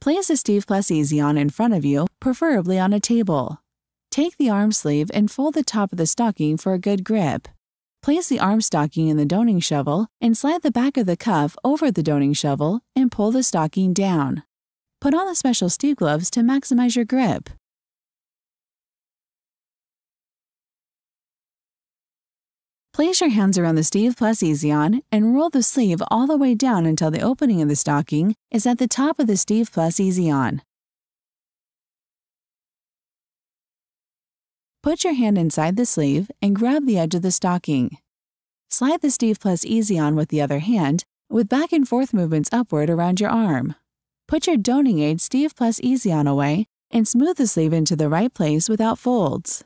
Place the Steve EasyOn in front of you, preferably on a table. Take the arm sleeve and fold the top of the stocking for a good grip. Place the arm stocking in the doning shovel and slide the back of the cuff over the doning shovel and pull the stocking down. Put on the special Steve gloves to maximize your grip. Place your hands around the Steve EasyOn and roll the sleeve all the way down until the opening of the stocking is at the top of the Steve EasyOn. Put your hand inside the sleeve and grab the edge of the stocking. Slide the Steve EasyOn with the other hand, with back and forth movements upward around your arm. Put your doning aid Steve EasyOn away and smooth the sleeve into the right place without folds.